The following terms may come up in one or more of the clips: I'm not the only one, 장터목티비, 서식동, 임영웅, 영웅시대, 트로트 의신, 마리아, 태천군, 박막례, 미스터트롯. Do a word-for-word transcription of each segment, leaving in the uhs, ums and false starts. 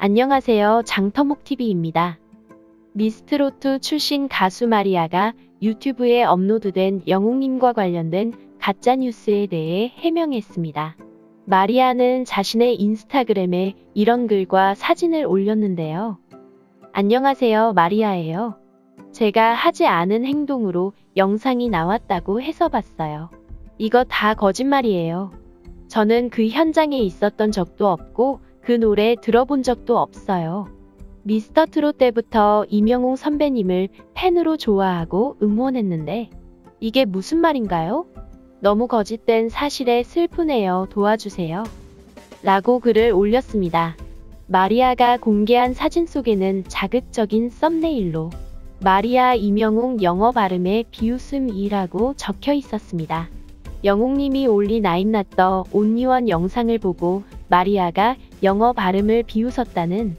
안녕하세요. 장터목티비입니다. 미스트로트 출신 가수 마리아가 유튜브에 업로드된 영웅님과 관련된 가짜뉴스에 대해 해명했습니다. 마리아는 자신의 인스타그램에 이런 글과 사진을 올렸는데요. 안녕하세요. 마리아예요. 제가 하지 않은 행동으로 영상이 나왔다고 해서 봤어요. 이거 다 거짓말이에요. 저는 그 현장에 있었던 적도 없고 그 노래 들어본 적도 없어요. 미스터트롯 때부터 임영웅 선배님을 팬으로 좋아하고 응원했는데 이게 무슨 말인가요? 너무 거짓된 사실에 슬프네요. 도와주세요. 라고 글을 올렸습니다. 마리아가 공개한 사진 속에는 자극적인 썸네일로 마리아 임영웅 영어 발음에 비웃음이라고 적혀 있었습니다. 영웅님이 올린 I'm not the only one 영상을 보고 마리아가 영어 발음을 비웃었다는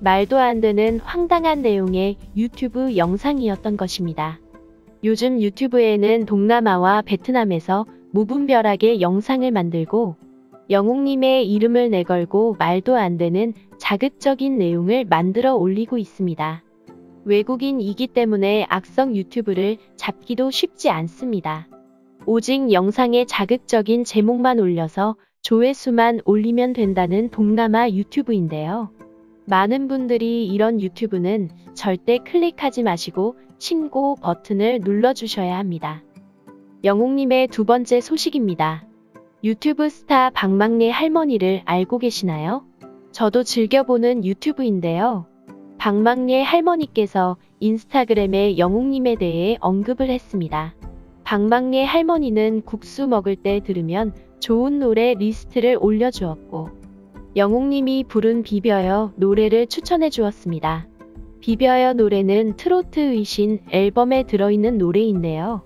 말도 안 되는 황당한 내용의 유튜브 영상이었던 것입니다. 요즘 유튜브에는 동남아와 베트남에서 무분별하게 영상을 만들고 영웅님의 이름을 내걸고 말도 안 되는 자극적인 내용을 만들어 올리고 있습니다. 외국인이기 때문에 악성 유튜브를 잡기도 쉽지 않습니다. 오직 영상에 자극적인 제목만 올려서 조회수만 올리면 된다는 동남아 유튜브인데요. 많은 분들이 이런 유튜브는 절대 클릭하지 마시고 신고 버튼을 눌러주셔야 합니다. 영웅님의 두 번째 소식입니다. 유튜브 스타 박막례 할머니를 알고 계시나요? 저도 즐겨보는 유튜브인데요. 박막례 할머니께서 인스타그램에 영웅님에 대해 언급을 했습니다. 박막례 할머니는 국수 먹을 때 들으면 좋은 노래 리스트를 올려주었고 영웅님이 부른 비벼요 노래를 추천해 주었습니다. 비벼요 노래는 트로트 의신 앨범에 들어있는 노래인데요.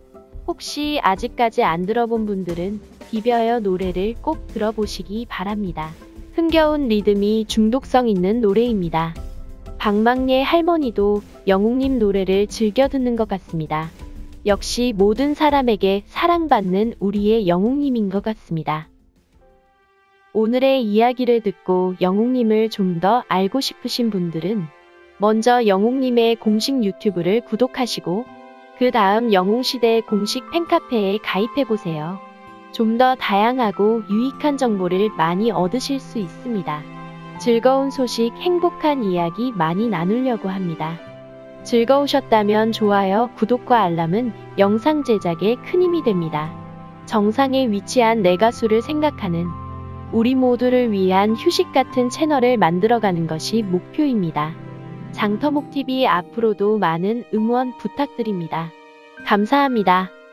혹시 아직까지 안 들어본 분들은 비벼요 노래를 꼭 들어보시기 바랍니다. 흥겨운 리듬이 중독성 있는 노래입니다. 박막례 할머니도 영웅님 노래를 즐겨 듣는 것 같습니다. 역시 모든 사람에게 사랑받는 우리의 영웅님인 것 같습니다. 오늘의 이야기를 듣고 영웅님을 좀 더 알고 싶으신 분들은 먼저 영웅님의 공식 유튜브를 구독하시고 그 다음 영웅시대 공식 팬카페에 가입해보세요. 좀 더 다양하고 유익한 정보를 많이 얻으실 수 있습니다. 즐거운 소식, 행복한 이야기 많이 나누려고 합니다. 즐거우셨다면 좋아요, 구독과 알람은 영상 제작에 큰 힘이 됩니다. 정상에 위치한 내 가수를 생각하는 우리 모두를 위한 휴식 같은 채널을 만들어가는 것이 목표입니다. 장터목티비 앞으로도 많은 응원 부탁드립니다. 감사합니다.